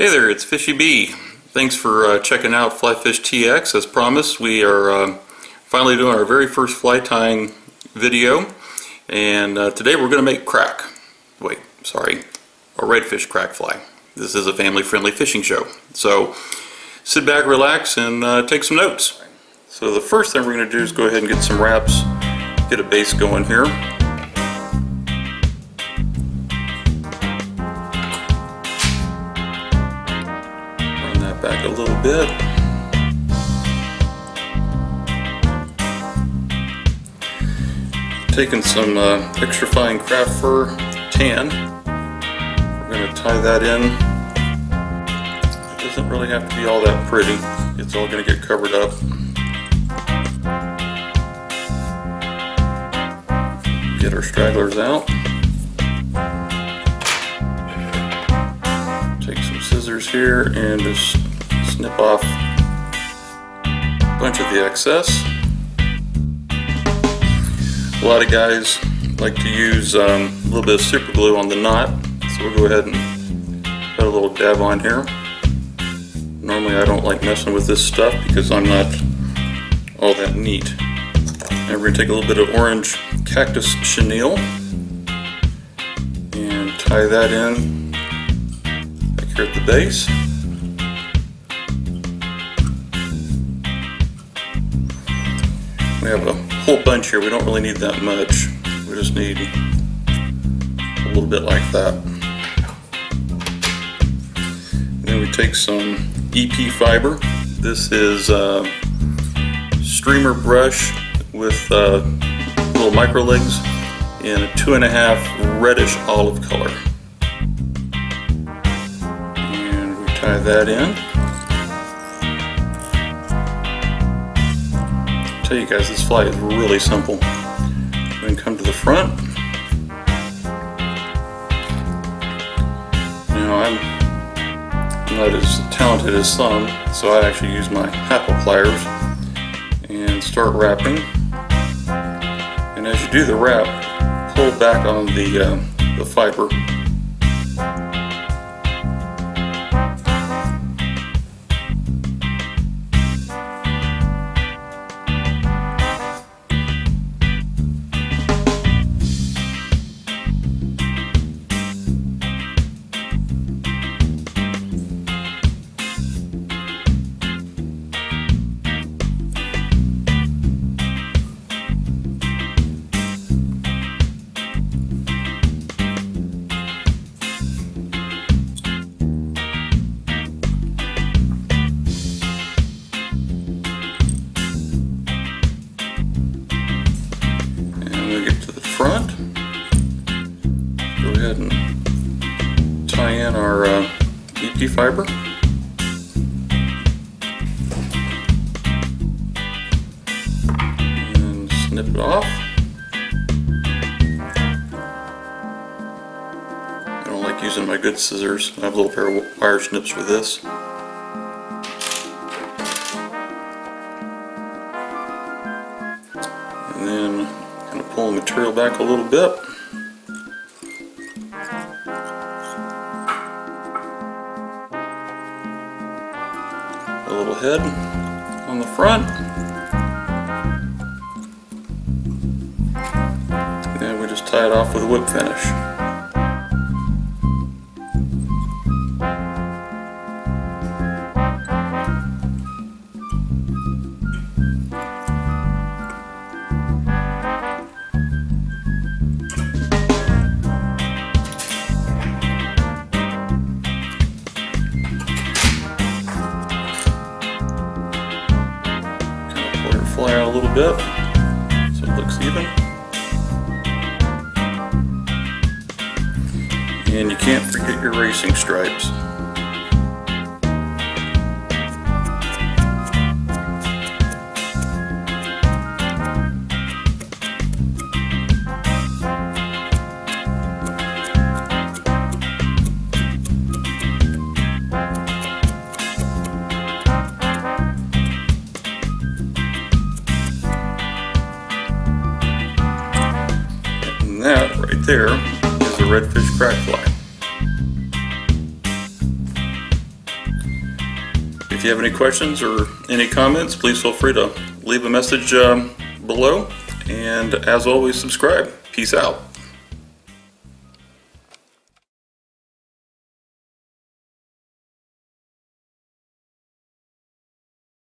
Hey there, it's Fishy B. Thanks for checking out Fly Fish TX. As promised, we are finally doing our very first fly tying video, and today we're going to make a redfish crack fly. This is a family-friendly fishing show, so sit back, relax, and take some notes. So the first thing we're going to do is go ahead and get some wraps, get a base going here. Back a little bit. Taking some extra fine craft fur tan. We're going to tie that in. It doesn't really have to be all that pretty. It's all going to get covered up. Get our stragglers out. Take some scissors here and just snip off a bunch of the excess. A lot of guys like to use a little bit of super glue on the knot, so we'll go ahead and put a little dab on here. Normally I don't like messing with this stuff because I'm not all that neat. And we're going to take a little bit of orange Cactus Chenille and tie that in back here at the base. We have a whole bunch here. We don't really need that much. We just need a little bit like that. And then we take some EP fiber. This is streamer brush with little micro legs in a 2.5 reddish olive color. And we tie that in. Tell you guys, this fly is really simple. Then come to the front. Now I'm not as talented as some, so I actually use my hackle pliers and start wrapping. And as you do the wrap, pull back on the fiber. Front. Go ahead and tie in our EP fiber. And snip it off. I don't like using my good scissors. I have a little pair of wire snips for this. And then going to pull the material back a little bit. A little head on the front. And then we just tie it off with a whip finish. Fly out a little bit so it looks even. And you can't forget your racing stripes. That right there is a redfish crack fly. If you have any questions or any comments, please feel free to leave a message below. And as always, subscribe. Peace out.